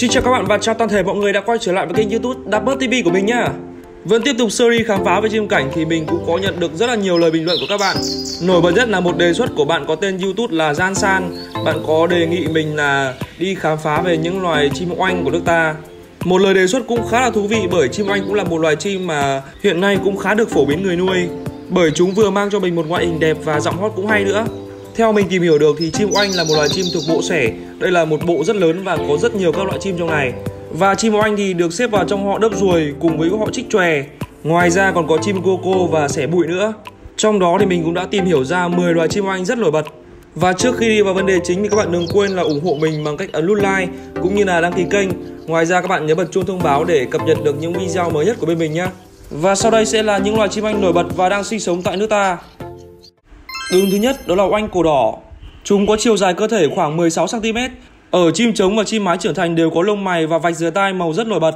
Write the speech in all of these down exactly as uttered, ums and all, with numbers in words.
Xin chào các bạn và chào toàn thể mọi người đã quay trở lại với kênh YouTube Đạt Bird ti vi của mình nhá. Vẫn tiếp tục series khám phá về chim cảnh thì mình cũng có nhận được rất là nhiều lời bình luận của các bạn. Nổi bật nhất là một đề xuất của bạn có tên YouTube là Gian San. Bạn có đề nghị mình là đi khám phá về những loài chim oanh của nước ta. Một lời đề xuất cũng khá là thú vị bởi chim oanh cũng là một loài chim mà hiện nay cũng khá được phổ biến người nuôi, bởi chúng vừa mang cho mình một ngoại hình đẹp và giọng hót cũng hay nữa. Theo mình tìm hiểu được thì chim oanh là một loài chim thuộc bộ sẻ. Đây là một bộ rất lớn và có rất nhiều các loại chim trong này. Và chim oanh thì được xếp vào trong họ đớp ruồi cùng với họ chích chòe. Ngoài ra còn có chim cô cô và sẻ bụi nữa. Trong đó thì mình cũng đã tìm hiểu ra mười loài chim oanh rất nổi bật. Và trước khi đi vào vấn đề chính thì các bạn đừng quên là ủng hộ mình bằng cách ấn nút like cũng như là đăng ký kênh. Ngoài ra các bạn nhớ bật chuông thông báo để cập nhật được những video mới nhất của bên mình nhé. Và sau đây sẽ là những loài chim oanh nổi bật và đang sinh sống tại nước ta. Đứng thứ nhất đó là oanh cổ đỏ. Chúng có chiều dài cơ thể khoảng mười sáu xăng ti mét. Ở chim trống và chim mái trưởng thành đều có lông mày và vạch dưới tai màu rất nổi bật.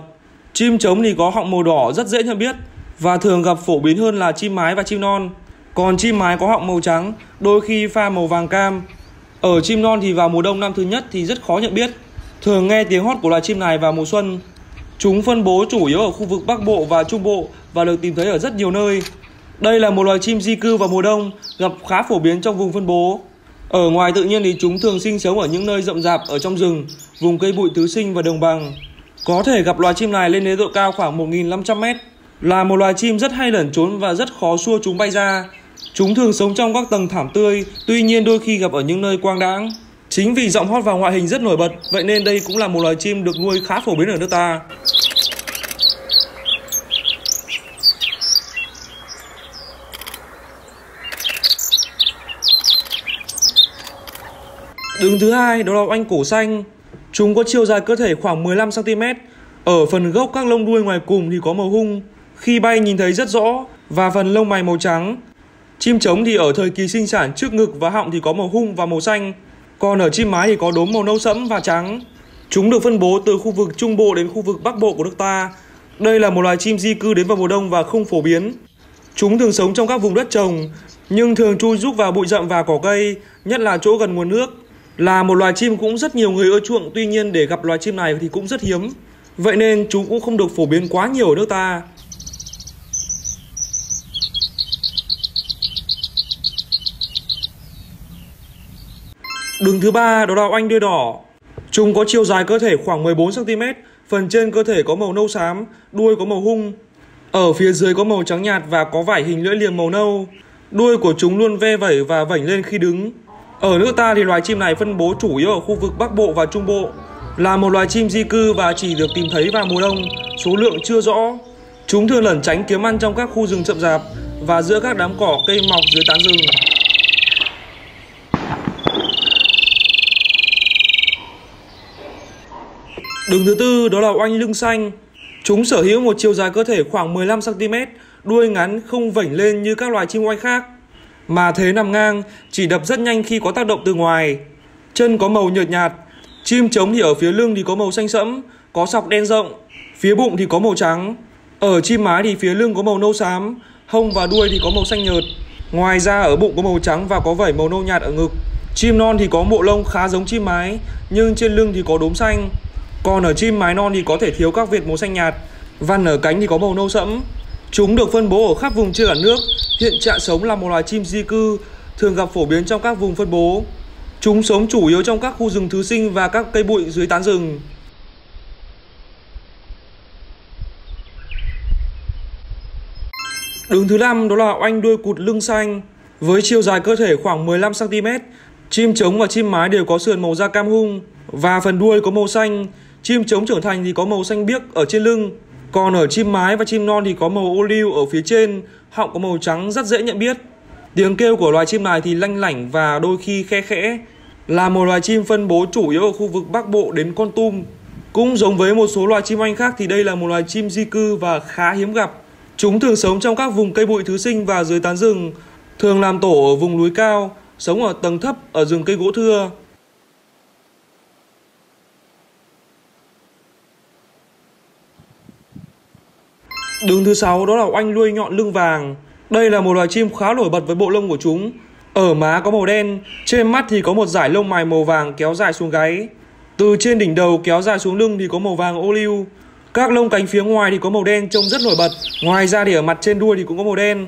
Chim trống thì có họng màu đỏ rất dễ nhận biết và thường gặp phổ biến hơn là chim mái và chim non. Còn chim mái có họng màu trắng, đôi khi pha màu vàng cam. Ở chim non thì vào mùa đông năm thứ nhất thì rất khó nhận biết. Thường nghe tiếng hót của loài chim này vào mùa xuân. Chúng phân bố chủ yếu ở khu vực Bắc Bộ và Trung Bộ và được tìm thấy ở rất nhiều nơi. Đây là một loài chim di cư vào mùa đông, gặp khá phổ biến trong vùng phân bố. Ở ngoài tự nhiên thì chúng thường sinh sống ở những nơi rậm rạp ở trong rừng, vùng cây bụi tứ sinh và đồng bằng. Có thể gặp loài chim này lên đến độ cao khoảng một nghìn năm trăm mét. Là một loài chim rất hay lẩn trốn và rất khó xua chúng bay ra. Chúng thường sống trong các tầng thảm tươi, tuy nhiên đôi khi gặp ở những nơi quang đãng. Chính vì giọng hót và ngoại hình rất nổi bật, vậy nên đây cũng là một loài chim được nuôi khá phổ biến ở nước ta. Đứng thứ hai đó là oanh cổ xanh. Chúng có chiều dài cơ thể khoảng mười lăm xăng ti mét. Ở phần gốc các lông đuôi ngoài cùng thì có màu hung, khi bay nhìn thấy rất rõ, và phần lông mày màu trắng. Chim trống thì ở thời kỳ sinh sản trước ngực và họng thì có màu hung và màu xanh. Còn ở chim mái thì có đốm màu nâu sẫm và trắng. Chúng được phân bố từ khu vực Trung Bộ đến khu vực Bắc Bộ của nước ta. Đây là một loài chim di cư đến vào mùa đông và không phổ biến. Chúng thường sống trong các vùng đất trồng, nhưng thường chui rúc vào bụi rậm và cỏ cây, nhất là chỗ gần nguồn nước. Là một loài chim cũng rất nhiều người ưa chuộng, tuy nhiên để gặp loài chim này thì cũng rất hiếm. Vậy nên chúng cũng không được phổ biến quá nhiều ở nước ta. Đứng thứ ba đó là oanh đuôi đỏ. Chúng có chiều dài cơ thể khoảng mười bốn xăng ti mét, phần trên cơ thể có màu nâu xám, đuôi có màu hung. Ở phía dưới có màu trắng nhạt và có vải hình lưỡi liềm màu nâu. Đuôi của chúng luôn ve vẩy và vểnh lên khi đứng. Ở nước ta thì loài chim này phân bố chủ yếu ở khu vực Bắc Bộ và Trung Bộ. Là một loài chim di cư và chỉ được tìm thấy vào mùa đông, số lượng chưa rõ. Chúng thường lẩn tránh kiếm ăn trong các khu rừng rậm rạp và giữa các đám cỏ cây mọc dưới tán rừng. Đứng thứ tư đó là oanh lưng xanh. Chúng sở hữu một chiều dài cơ thể khoảng mười lăm xăng ti mét, đuôi ngắn không vểnh lên như các loài chim oanh khác, mà thế nằm ngang, chỉ đập rất nhanh khi có tác động từ ngoài. Chân có màu nhợt nhạt. Chim trống thì ở phía lưng thì có màu xanh sẫm, có sọc đen rộng. Phía bụng thì có màu trắng. Ở chim mái thì phía lưng có màu nâu xám, hông và đuôi thì có màu xanh nhợt. Ngoài ra ở bụng có màu trắng và có vảy màu nâu nhạt ở ngực. Chim non thì có bộ lông khá giống chim mái, nhưng trên lưng thì có đốm xanh. Còn ở chim mái non thì có thể thiếu các vệt màu xanh nhạt. Vằn ở cánh thì có màu nâu sẫm. Chúng được phân bố ở khắp vùng trên cả nước. Hiện trạng sống là một loài chim di cư, thường gặp phổ biến trong các vùng phân bố. Chúng sống chủ yếu trong các khu rừng thứ sinh và các cây bụi dưới tán rừng. Đứng thứ năm đó là oanh đuôi cụt lưng xanh. Với chiều dài cơ thể khoảng mười lăm xăng ti mét, chim trống và chim mái đều có sườn màu da cam hung và phần đuôi có màu xanh. Chim trống trưởng thành thì có màu xanh biếc ở trên lưng. Còn ở chim mái và chim non thì có màu ô liu ở phía trên, họng có màu trắng rất dễ nhận biết. Tiếng kêu của loài chim này thì lanh lảnh và đôi khi khe khẽ. Là một loài chim phân bố chủ yếu ở khu vực Bắc Bộ đến Kon Tum. Cũng giống với một số loài chim oanh khác thì đây là một loài chim di cư và khá hiếm gặp. Chúng thường sống trong các vùng cây bụi thứ sinh và dưới tán rừng, thường làm tổ ở vùng núi cao, sống ở tầng thấp ở rừng cây gỗ thưa. Đứng thứ sáu đó là oanh đuôi nhọn lưng vàng. Đây là một loài chim khá nổi bật với bộ lông của chúng. Ở má có màu đen, trên mắt thì có một dải lông mày màu vàng kéo dài xuống gáy. Từ trên đỉnh đầu kéo dài xuống lưng thì có màu vàng ô liu. Các lông cánh phía ngoài thì có màu đen trông rất nổi bật. Ngoài ra thì ở mặt trên đuôi thì cũng có màu đen.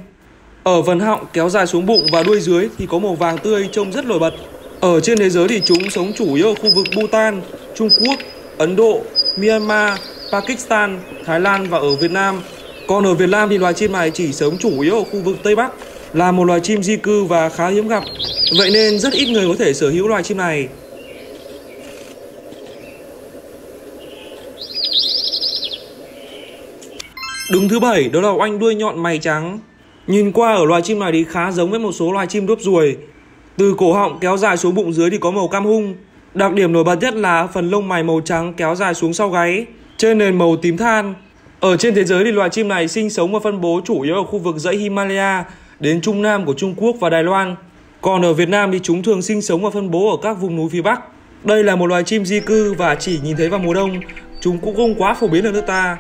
Ở phần họng kéo dài xuống bụng và đuôi dưới thì có màu vàng tươi trông rất nổi bật. Ở trên thế giới thì chúng sống chủ yếu ở khu vực Bhutan, Trung Quốc, Ấn Độ, Myanmar, Pakistan, Thái Lan và ở Việt Nam. Còn ở Việt Nam thì loài chim này chỉ sống chủ yếu ở khu vực Tây Bắc, là một loài chim di cư và khá hiếm gặp. Vậy nên rất ít người có thể sở hữu loài chim này. Đứng thứ bảy đó là oanh đuôi nhọn mày trắng. Nhìn qua ở loài chim này thì khá giống với một số loài chim đốp ruồi. Từ cổ họng kéo dài xuống bụng dưới thì có màu cam hung. Đặc điểm nổi bật nhất là phần lông mày màu trắng kéo dài xuống sau gáy, trên nền màu tím than. Ở trên thế giới thì loài chim này sinh sống và phân bố chủ yếu ở khu vực dãy Himalaya đến Trung Nam của Trung Quốc và Đài Loan. Còn ở Việt Nam thì chúng thường sinh sống và phân bố ở các vùng núi phía Bắc. Đây là một loài chim di cư và chỉ nhìn thấy vào mùa đông. Chúng cũng không quá phổ biến ở nước ta.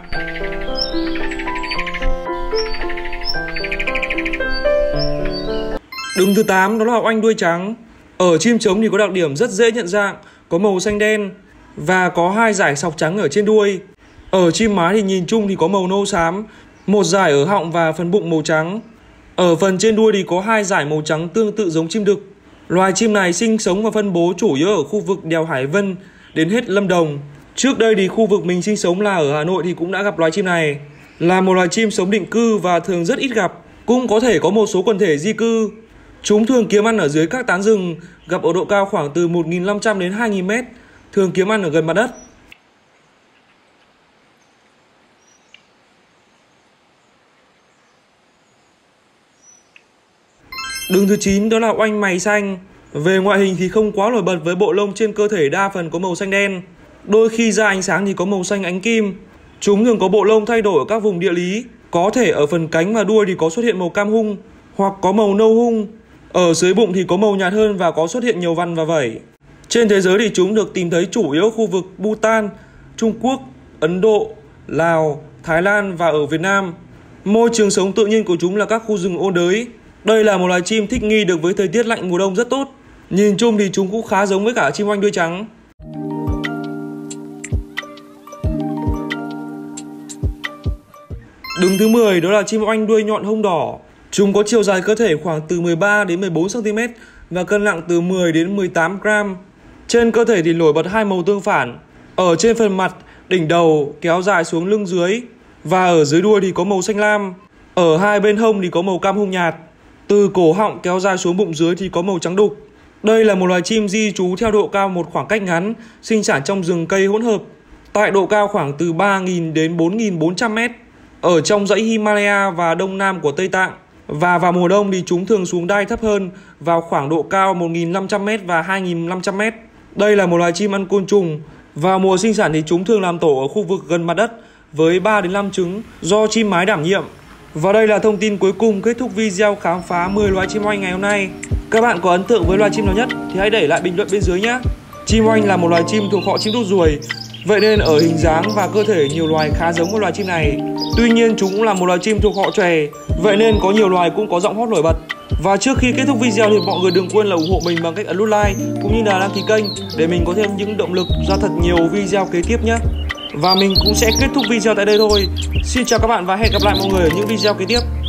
Đứng thứ tám đó là oanh đuôi trắng. Ở chim trống thì có đặc điểm rất dễ nhận dạng, có màu xanh đen và có hai dải sọc trắng ở trên đuôi. Ở chim má thì nhìn chung thì có màu nâu xám, một dải ở họng và phần bụng màu trắng. Ở phần trên đuôi thì có hai dải màu trắng tương tự giống chim đực. Loài chim này sinh sống và phân bố chủ yếu ở khu vực đèo Hải Vân đến hết Lâm Đồng. Trước đây thì khu vực mình sinh sống là ở Hà Nội thì cũng đã gặp loài chim này. Là một loài chim sống định cư và thường rất ít gặp, cũng có thể có một số quần thể di cư. Chúng thường kiếm ăn ở dưới các tán rừng, gặp ở độ cao khoảng từ một nghìn năm trăm đến hai nghìn mét, thường kiếm ăn ở gần mặt đất. Đứng thứ chín đó là oanh mày xanh. Về ngoại hình thì không quá nổi bật với bộ lông trên cơ thể đa phần có màu xanh đen. Đôi khi ra ánh sáng thì có màu xanh ánh kim. Chúng thường có bộ lông thay đổi ở các vùng địa lý, có thể ở phần cánh và đuôi thì có xuất hiện màu cam hung hoặc có màu nâu hung. Ở dưới bụng thì có màu nhạt hơn và có xuất hiện nhiều vằn và vẩy. Trên thế giới thì chúng được tìm thấy chủ yếu khu vực Bhutan, Trung Quốc, Ấn Độ, Lào, Thái Lan và ở Việt Nam. Môi trường sống tự nhiên của chúng là các khu rừng ôn đới. Đây là một loài chim thích nghi được với thời tiết lạnh mùa đông rất tốt. Nhìn chung thì chúng cũng khá giống với cả chim oanh đuôi trắng. Đứng thứ mười đó là chim oanh đuôi nhọn hông đỏ. Chúng có chiều dài cơ thể khoảng từ mười ba đến mười bốn xăng ti mét và cân nặng từ mười đến mười tám gam. Trên cơ thể thì nổi bật hai màu tương phản. Ở trên phần mặt, đỉnh đầu kéo dài xuống lưng dưới và ở dưới đuôi thì có màu xanh lam. Ở hai bên hông thì có màu cam hung nhạt. Từ cổ họng kéo dài xuống bụng dưới thì có màu trắng đục. Đây là một loài chim di trú theo độ cao một khoảng cách ngắn, sinh sản trong rừng cây hỗn hợp, tại độ cao khoảng từ ba nghìn đến bốn nghìn bốn trăm mét, ở trong dãy Himalaya và đông nam của Tây Tạng. Và vào mùa đông thì chúng thường xuống đai thấp hơn, vào khoảng độ cao một nghìn năm trăm mét và hai nghìn năm trăm mét. Đây là một loài chim ăn côn trùng. Vào mùa sinh sản thì chúng thường làm tổ ở khu vực gần mặt đất với ba đến năm trứng do chim mái đảm nhiệm. Và đây là thông tin cuối cùng kết thúc video khám phá mười loài chim oanh ngày hôm nay. Các bạn có ấn tượng với loài chim nào nhất thì hãy để lại bình luận bên dưới nhé. Chim oanh là một loài chim thuộc họ chim đốt ruồi. Vậy nên ở hình dáng và cơ thể nhiều loài khá giống với loài chim này. Tuy nhiên chúng cũng là một loài chim thuộc họ chòe. Vậy nên có nhiều loài cũng có giọng hót nổi bật. Và trước khi kết thúc video thì mọi người đừng quên là ủng hộ mình bằng cách ấn nút like cũng như là đăng ký kênh để mình có thêm những động lực ra thật nhiều video kế tiếp nhé. Và mình cũng sẽ kết thúc video tại đây thôi. Xin chào các bạn và hẹn gặp lại mọi người ở những video kế tiếp.